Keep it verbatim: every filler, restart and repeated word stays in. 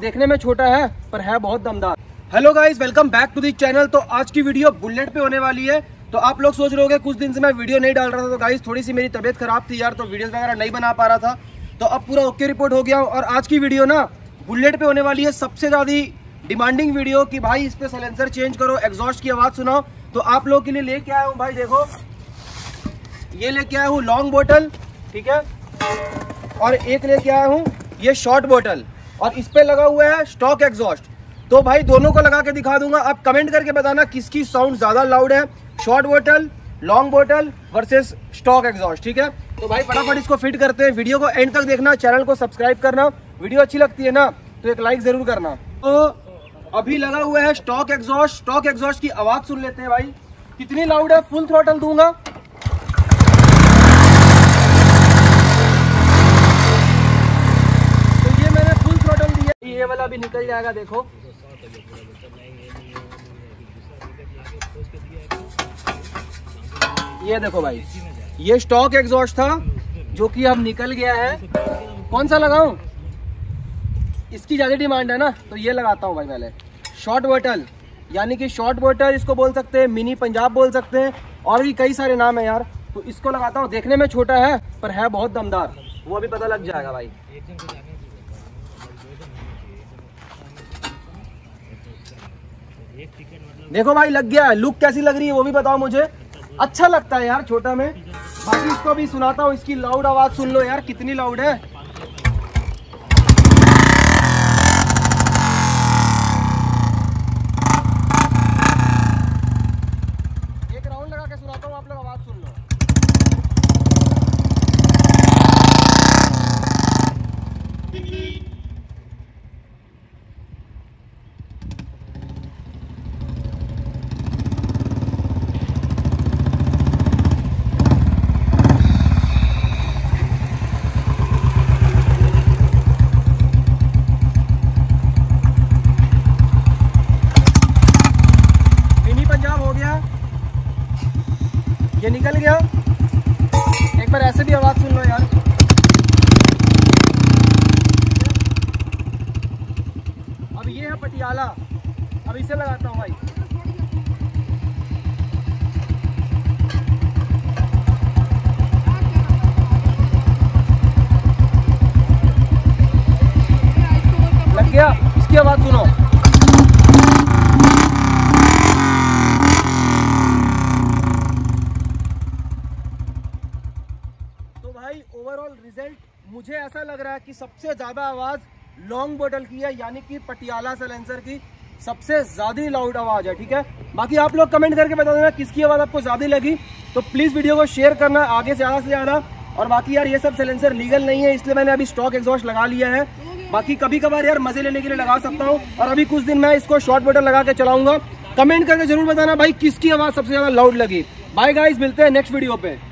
देखने में छोटा है पर है बहुत दमदार। Hello guys, welcome back to the channel. तो आज की वीडियो बुलेट पे होने वाली है। तो आप लोग सोच रहे होंगे कुछ दिन से मैं वीडियो नहीं डाल रहा था, तो गाइस थोड़ी सी मेरी तबीयत खराब थी यार, तो वीडियो वगैरह नहीं बना पा रहा था। तो अब पूरा ओके रिपोर्ट हो गया हूँ और आज की वीडियो ना बुलेट पे होने वाली है सबसे ज्यादा डिमांडिंग वीडियो कि भाई इस पे साइलेंसर चेंज करो, एग्जॉस्ट की आवाज सुनाओ। तो आप लोग के लिए लेके आया हूँ भाई, देखो ये लेके आया हूँ लॉन्ग बोतल, ठीक है, और एक लेके आया हूँ ये शॉर्ट बोतल, और इस पे लगा हुआ है स्टॉक एग्जॉस्ट। तो भाई दोनों को लगा के दिखा दूंगा, आप कमेंट करके बताना किसकी साउंड ज्यादा लाउड है, शॉर्ट बोतल, लॉन्ग बोतल वर्सेस स्टॉक एग्जॉस्ट, ठीक है। तो भाई फटाफट इसको फिट करते हैं। वीडियो को एंड तक देखना, चैनल को सब्सक्राइब करना, वीडियो अच्छी लगती है ना तो एक लाइक जरूर करना। तो अभी लगा हुआ है स्टॉक एग्जॉस्ट, स्टॉक एग्जॉस्ट की आवाज सुन लेते हैं भाई कितनी लाउड है। फुल थ्रॉटल दूंगा, ये वाला भी निकल जाएगा। देखो ये देखो भाई, ये स्टॉक एग्जॉस्ट था जो कि अब निकल गया है। कौन सा लगाऊं, इसकी ज्यादा डिमांड है ना तो ये लगाता हूँ भाई। पहले शॉर्ट बोतल, यानी कि शॉर्ट बोतल इसको बोल सकते हैं, मिनी पंजाब बोल सकते हैं, और भी कई सारे नाम है यार। तो इसको लगाता हूँ, देखने में छोटा है पर है बहुत दमदार, वो अभी पता लग जाएगा भाई। देखो भाई लग गया है, लुक कैसी लग रही है वो भी बताओ मुझे। अच्छा लगता है यार छोटा में। बाकी इसको भी सुनाता हूँ, इसकी लाउड आवाज सुन लो यार कितनी लाउड है। एक राउंड लगा के सुनाता हूँ, आप लोग आवाज सुन लो। ये निकल गया, एक बार ऐसे भी आवाज सुन लो यार। अब ये है पटियाला, अब इसे लगाता हूँ भाई। लग गया, इसकी आवाज सुनो। ओवरऑल रिजल्ट मुझे ऐसा लग रहा है कि सबसे ज्यादा आवाज लॉन्ग बोतल की है, यानी कि पटियाला साइलेंसर की सबसे ज्यादा लाउड आवाज है, ठीक है। बाकी आप लोग कमेंट करके बता देना किसकी आवाज आपको ज्यादा लगी। तो प्लीज वीडियो को शेयर करना आगे ज्यादा से ज्यादा। और बाकी यार ये सब साइलेंसर लीगल नहीं है, इसलिए मैंने अभी स्टॉक एग्जॉस्ट लगा लिया है। बाकी कभी कभार यार मजे लेने के लिए लगा सकता हूँ, और अभी कुछ दिन मैं इसको शॉर्ट बोतल लगा के चलाऊंगा। कमेंट करके जरूर बताना भाई किसकी आवाज सबसे ज्यादा लाउड लगी। बाय गाइज, मिलते हैं नेक्स्ट वीडियो पे।